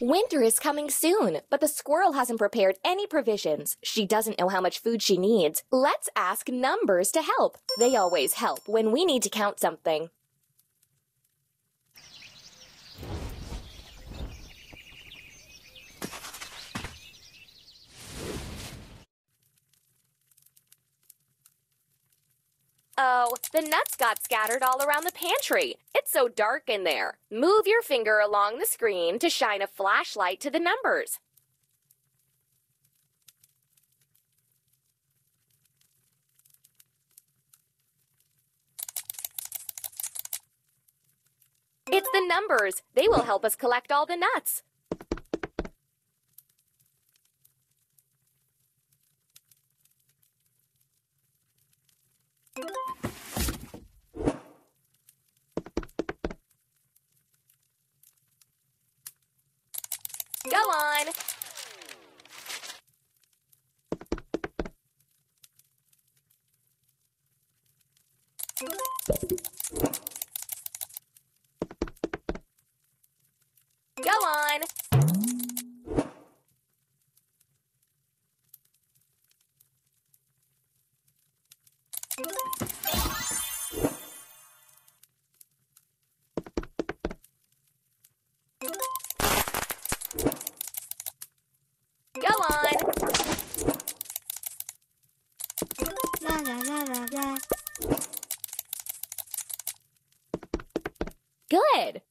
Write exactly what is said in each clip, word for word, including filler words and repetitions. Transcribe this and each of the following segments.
Winter is coming soon, but the squirrel hasn't prepared any provisions. She doesn't know how much food she needs. Let's ask numbers to help. They always help when we need to count something. Oh, the nuts got scattered all around the pantry. It's so dark in there. Move your finger along the screen to shine a flashlight to the numbers. It's the numbers. They will help us collect all the nuts. Go on! Go on! Good.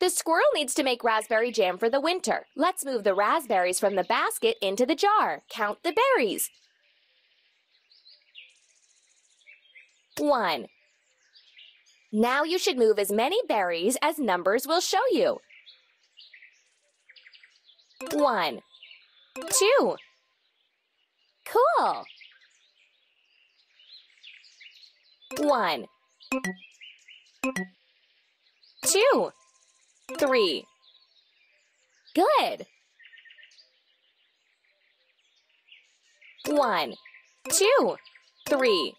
The squirrel needs to make raspberry jam for the winter. Let's move the raspberries from the basket into the jar. Count the berries. One. Now you should move as many berries as numbers will show you. One. Two. Cool. One. Two. Three. Good. One. Two. Three.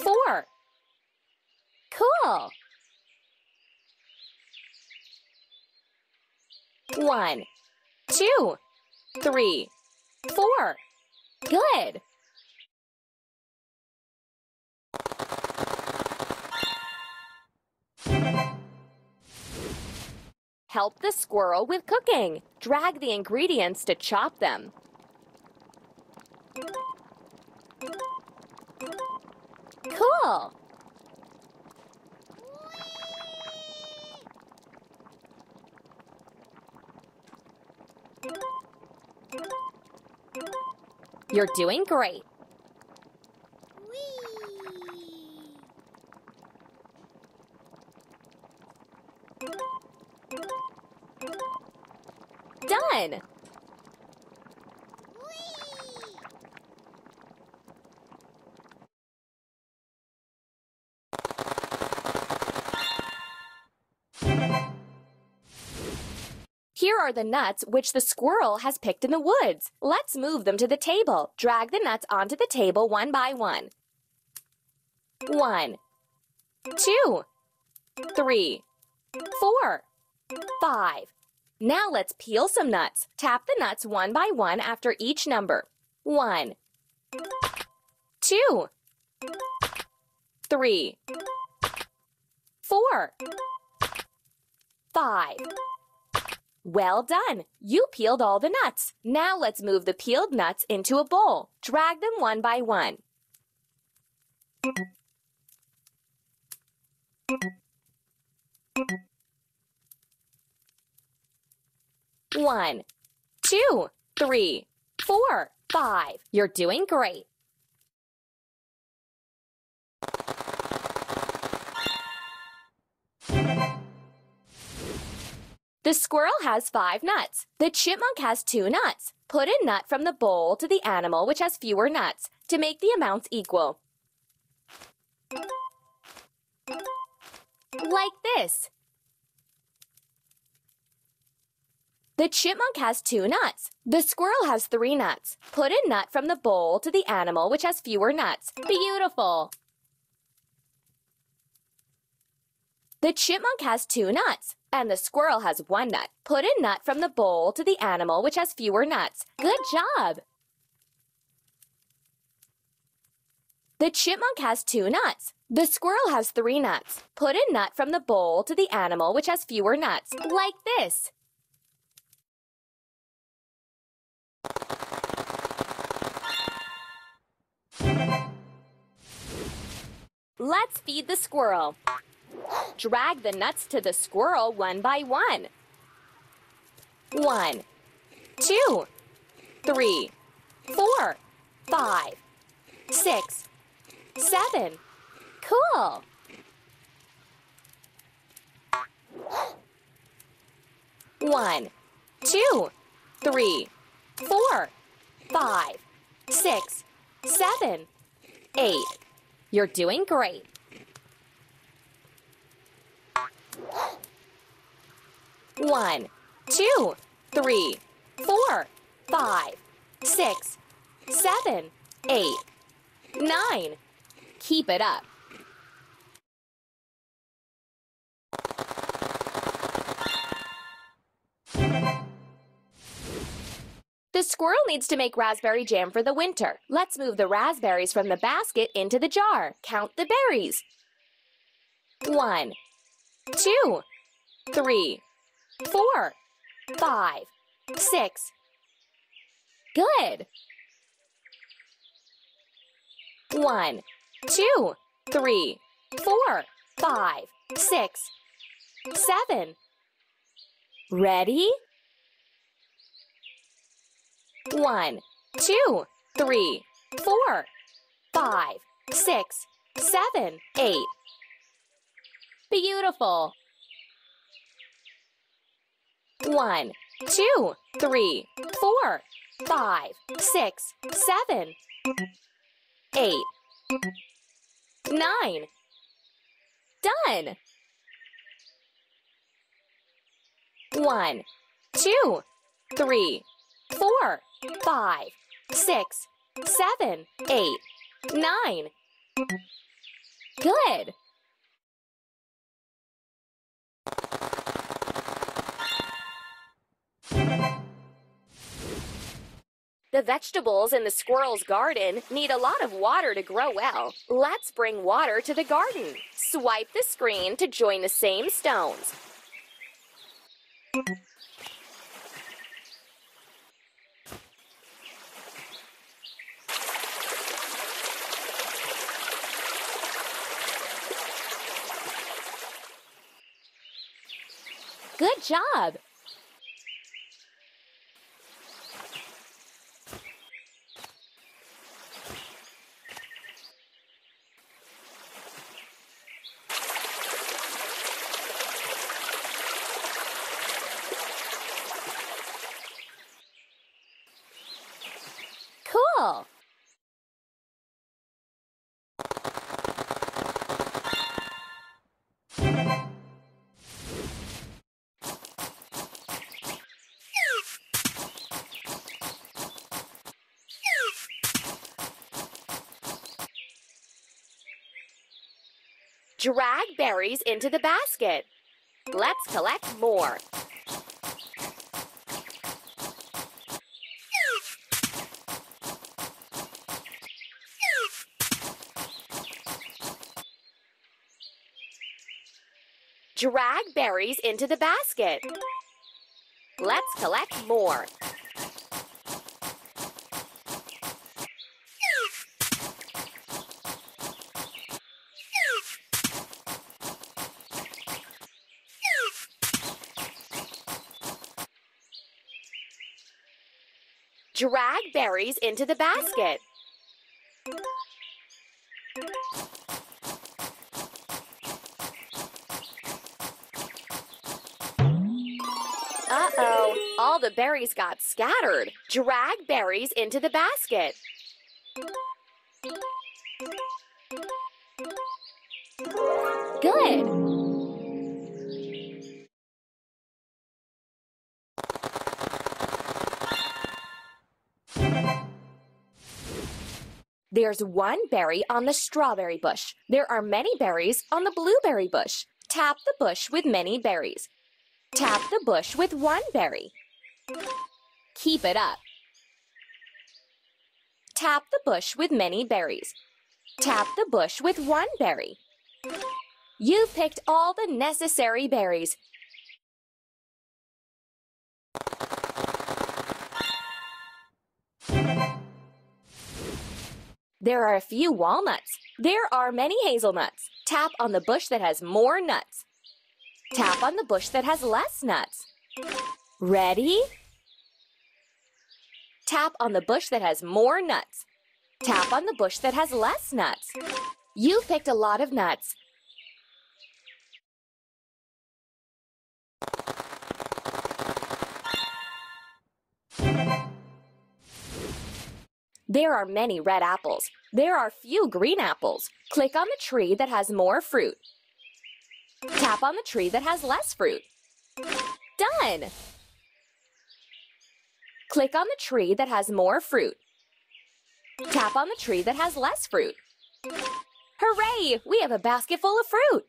Four. Cool. One. Two. Three. Four. Good. Help the squirrel with cooking. Drag the ingredients to chop them. Cool. You're doing great. Whee. Done. Whee. Here are the nuts which the squirrel has picked in the woods. Let's move them to the table. Drag the nuts onto the table one by one. One, two, three, four, five. Now let's peel some nuts. Tap the nuts one by one after each number. One, two, three, four, five. Well done! You peeled all the nuts. Now let's move the peeled nuts into a bowl. Drag them one by one. One, two, three, four, five. You're doing great. The squirrel has five nuts. The chipmunk has two nuts. Put a nut from the bowl to the animal which has fewer nuts to make the amounts equal. Like this. The chipmunk has two nuts. The squirrel has three nuts. Put a nut from the bowl to the animal which has fewer nuts. Beautiful! The chipmunk has two nuts, and the squirrel has one nut. Put a nut from the bowl to the animal which has fewer nuts. Good job! The chipmunk has two nuts. The squirrel has three nuts. Put a nut from the bowl to the animal which has fewer nuts, like this. Let's feed the squirrel. Drag the nuts to the squirrel one by one. One, two, three, four, five, six, seven. Cool! One, two, three, four, five, six, seven, eight. You're doing great. One, two, three, four, five, six, seven, eight, nine. Keep it up. The squirrel needs to make raspberry jam for the winter. Let's move the raspberries from the basket into the jar. Count the berries. One, two, three, four, five, six. Good. One, two, three, four, five, six, seven. Ready? One, two, three, four, five, six, seven, eight. Beautiful. One, two, three, four, five, six, seven, eight, nine. Done. One, two, three, four, five, six, seven, eight, nine. Good. The vegetables in the squirrel's garden need a lot of water to grow well. Let's bring water to the garden. Swipe the screen to join the same stones. Good job! Cool! Drag berries into the basket. Let's collect more. Drag berries into the basket. Let's collect more. Drag berries into the basket. Uh-oh, all the berries got scattered. Drag berries into the basket. Good. There's one berry on the strawberry bush. There are many berries on the blueberry bush. Tap the bush with many berries. Tap the bush with one berry. Keep it up. Tap the bush with many berries. Tap the bush with one berry. You picked all the necessary berries. There are a few walnuts. There are many hazelnuts. Tap on the bush that has more nuts. Tap on the bush that has less nuts. Ready? Tap on the bush that has more nuts. Tap on the bush that has less nuts. You've picked a lot of nuts. There are many red apples. There are few green apples. Click on the tree that has more fruit. Tap on the tree that has less fruit. Done! Click on the tree that has more fruit. Tap on the tree that has less fruit. Hooray! We have a basket full of fruit!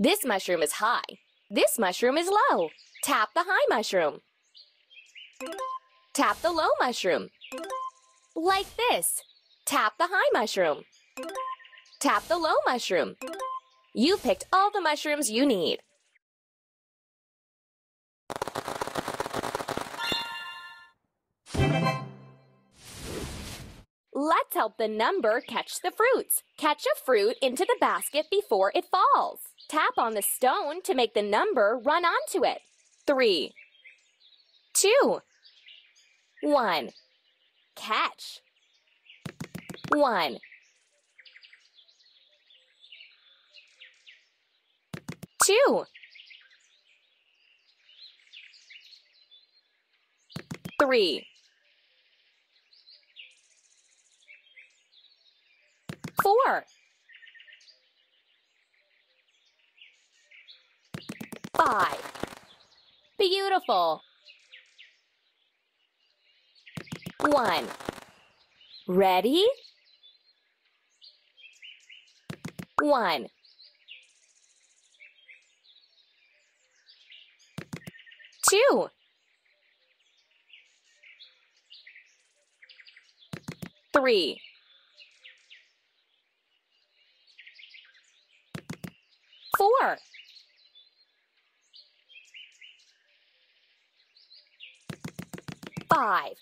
This mushroom is high. This mushroom is low. Tap the high mushroom. Tap the low mushroom. Like this. Tap the high mushroom. Tap the low mushroom. You picked all the mushrooms you need. Let's help the number catch the fruits. Catch a fruit into the basket before it falls. Tap on the stone to make the number run onto it. Three, two, one. Catch. One. Two. Three. Four. Five. Beautiful. One. Ready? One. Two. Three. Four. Five.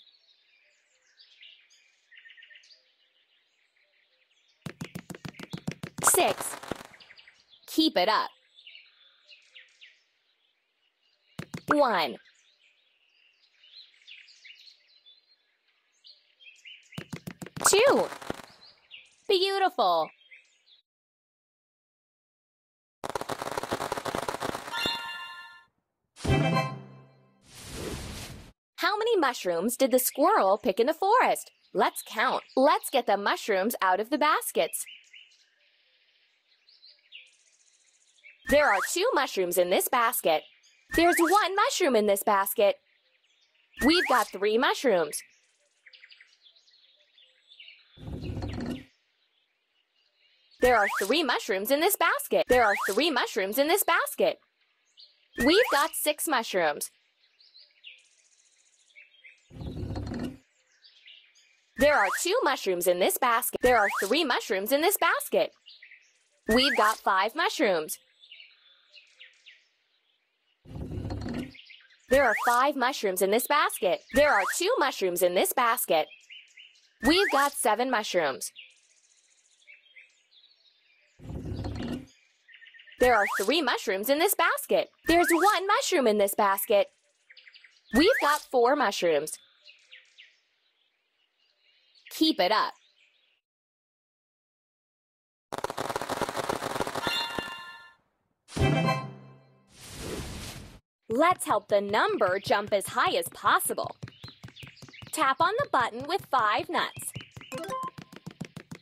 Six. Keep it up. One. Two. Beautiful. How many mushrooms did the squirrel pick in the forest? Let's count. Let's get the mushrooms out of the baskets. There are two mushrooms in this basket. There's one mushroom in this basket. We've got three mushrooms. There are three mushrooms in this basket. There are three mushrooms in this basket. We've got six mushrooms. There are two mushrooms in this basket. There are three mushrooms in this basket. We've got five mushrooms. There are five mushrooms in this basket. There are two mushrooms in this basket. We've got seven mushrooms. There are three mushrooms in this basket. There's one mushroom in this basket. We've got four mushrooms. Keep it up. Let's help the number jump as high as possible. Tap on the button with five nuts.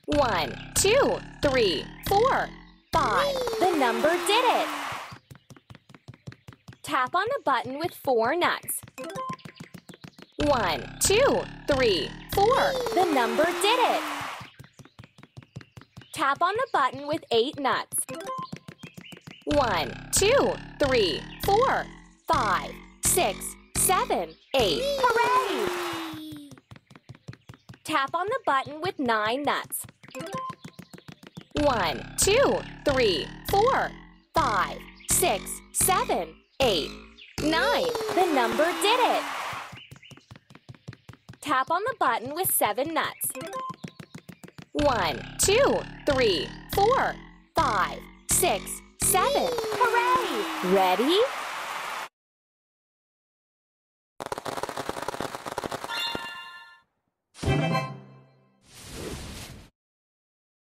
One, two, three, four, five. The number did it. Tap on the button with four nuts. One, two, three, four. The number did it. Tap on the button with eight nuts. One, two, three, four, five, six, seven, eight. Hooray! Tap on the button with nine nuts. One, two, three, four, five, six, seven, eight, nine. The number did it. Tap on the button with seven nuts. One, two, three, four, five, six, seven. Hooray! Ready?